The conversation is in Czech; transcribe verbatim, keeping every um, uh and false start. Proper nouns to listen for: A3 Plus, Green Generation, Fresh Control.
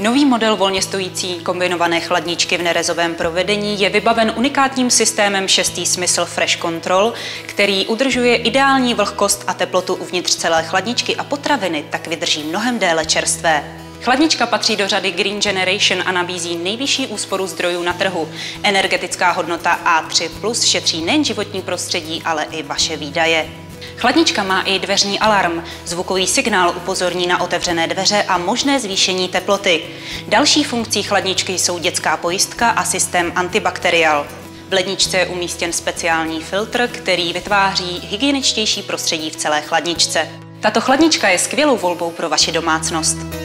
Nový model volně stojící kombinované chladničky v nerezovém provedení je vybaven unikátním systémem šestý smysl Fresh Control, který udržuje ideální vlhkost a teplotu uvnitř celé chladničky a potraviny tak vydrží mnohem déle čerstvé. Chladnička patří do řady Green Generation a nabízí nejvyšší úsporu zdrojů na trhu. Energetická hodnota A tři plus šetří nejen životní prostředí, ale i vaše výdaje. Chladnička má i dveřní alarm, zvukový signál upozorní na otevřené dveře a možné zvýšení teploty. Další funkcí chladničky jsou dětská pojistka a systém antibakteriál. V ledničce je umístěn speciální filtr, který vytváří hygieničtější prostředí v celé chladničce. Tato chladnička je skvělou volbou pro vaši domácnost.